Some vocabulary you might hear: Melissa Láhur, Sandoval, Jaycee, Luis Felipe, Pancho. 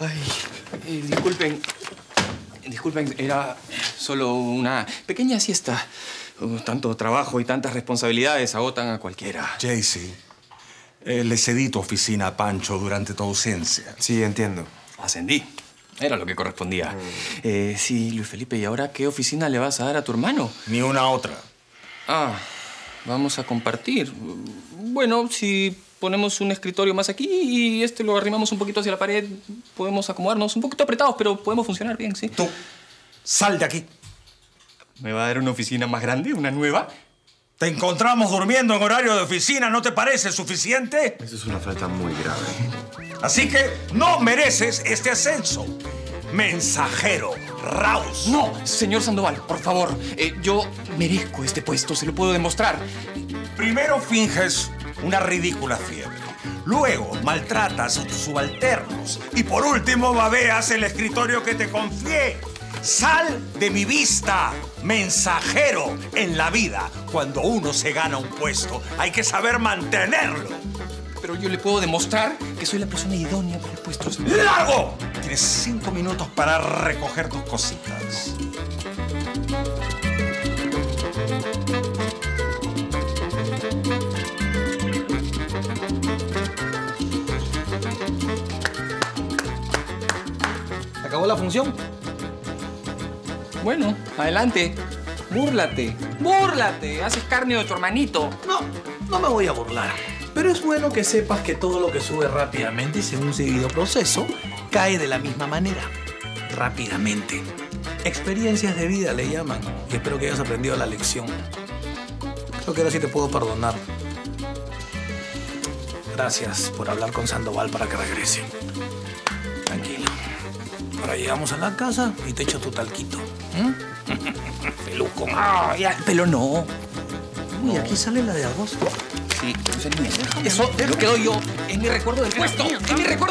Ay, disculpen, era solo una pequeña siesta. Tanto trabajo y tantas responsabilidades agotan a cualquiera. Jaycee, le cedí tu oficina a Pancho durante tu ausencia. Sí, entiendo. Ascendí. Era lo que correspondía. Sí, Luis Felipe, ¿y ahora qué oficina le vas a dar a tu hermano? Ni una otra. Ah, vamos a compartir. Bueno, si ponemos un escritorio más aquí y este lo arrimamos un poquito hacia la pared, podemos acomodarnos un poquito apretados, pero podemos funcionar bien, ¿sí? Tú, sal de aquí. ¿Me va a dar una oficina más grande, una nueva? Te encontramos durmiendo en horario de oficina, ¿no te parece suficiente? Esa es una falta muy grave. Así que no mereces este ascenso. Mensajero, Raus. No, señor Sandoval, por favor. Yo merezco este puesto, se lo puedo demostrar. Primero finges una ridícula fiebre. Luego maltratas a tus subalternos. Y por último babeas el escritorio que te confié. Sal de mi vista, mensajero. En la vida, cuando uno se gana un puesto, hay que saber mantenerlo. Pero yo le puedo demostrar que soy la persona idónea para el puesto. ¡Largo! Tienes 5 minutos para recoger tus cositas. ¿Se acabó la función? Bueno, adelante. Búrlate. ¡Búrlate! Haces carne de tu hermanito. No, no me voy a burlar. Pero es bueno que sepas que todo lo que sube rápidamente y según un seguido proceso, cae de la misma manera. Rápidamente. Experiencias de vida le llaman. Y espero que hayas aprendido la lección. Creo que ahora sí te puedo perdonar. Gracias por hablar con Sandoval para que regrese. Tranquilo. Ahora llegamos a la casa y te echo tu talquito. Peluco. Ah, ya. Pelo no. Uy, aquí sale la de agosto. Sí, eso es lo que doy yo. Es mi recuerdo del puesto. Es mi recuerdo del puesto.